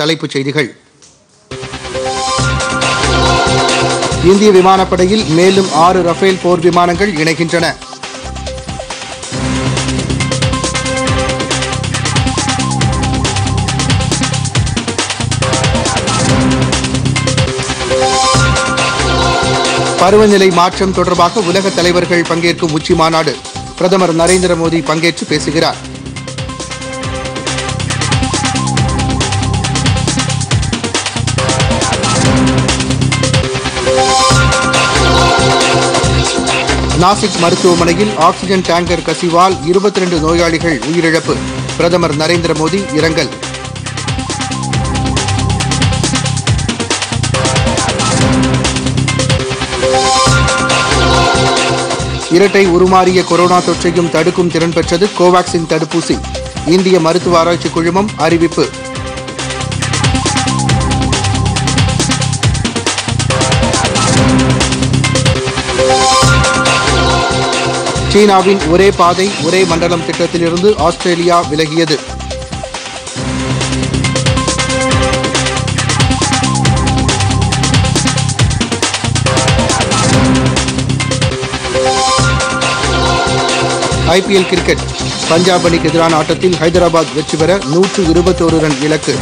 தலைப்புச் செய்திகள். இந்திய விமானப்படையில் மேலும் 6 ரஃபேல் போர் விமானங்கள் இணைகின்றன. பருவநிலை மாற்றம் தொடர்பாக உலக தலைவர்கள் பங்கேற்கும் உச்சி மாநாடு பிரதமர் நரேந்திர மோடி பங்கேற்று பேசுகிறார். நாசிக் மருத்துவமனையில் ஆக்சிஜன் டேங்கர் கசிவால் 22 நோயாளிகள் உயிரிழப்பு. பிரதமர் நரேந்திர மோடி இரங்கல். இரட்டை உருமாறிய கொரோனா தொற்றையும் தடுக்கும் திறன் பெற்றது கோவாக்சின் தடுப்பூசி. இந்திய மருத்துவ ஆராய்ச்சி குழுமம் அறிவிப்பு. சீனாவின் ஒரே பாதை ஒரே மண்டலம் திட்டத்திலிருந்து ஆஸ்திரேலியா விலகியது. IPL கிரிக்கெட் பஞ்சாப் அணிக்கு எதிரான ஆட்டத்தில் ஹைதராபாத் வெற்றி பெற 121 ரன் இலக்கு.